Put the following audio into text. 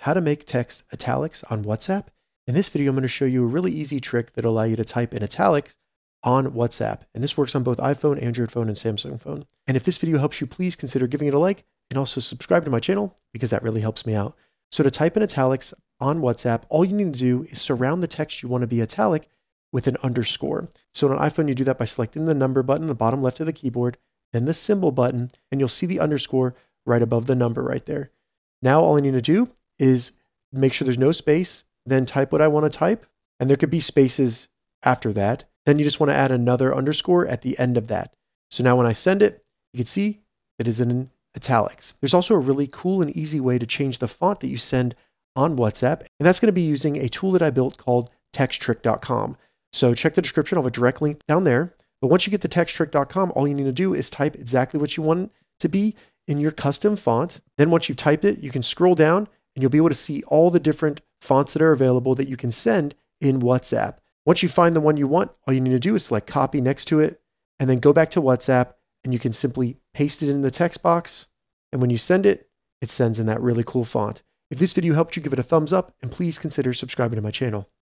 how to make text italics on WhatsApp. In this video, I'm going to show you a really easy trick that'll allow you to type in italics on WhatsApp. And this works on both iPhone, Android phone, and Samsung phone. And if this video helps you, please consider giving it a like and also subscribe to my channel because that really helps me out. So to type in italics on WhatsApp, all you need to do is surround the text you want to be italic with an underscore. So on an iPhone, you do that by selecting the number button, the bottom left of the keyboard, then the symbol button, and you'll see the underscore right above the number right there. Now all I need to do is make sure there's no space, then type what I want to type, and there could be spaces after that. Then you just want to add another underscore at the end of that. So now when I send it, you can see it is in italics. There's also a really cool and easy way to change the font that you send on WhatsApp, and that's going to be using a tool that I built called TextTrick.com. So check the description, I'll have a direct link down there. But once you get to TextTrick.com, all you need to do is type exactly what you want it to be in your custom font. Then once you've typed it, you can scroll down and you'll be able to see all the different fonts that are available that you can send in WhatsApp. Once you find the one you want, all you need to do is select copy next to it and then go back to WhatsApp, and you can simply paste it in the text box. And when you send it, it sends in that really cool font. If this video helped you, give it a thumbs up and please consider subscribing to my channel.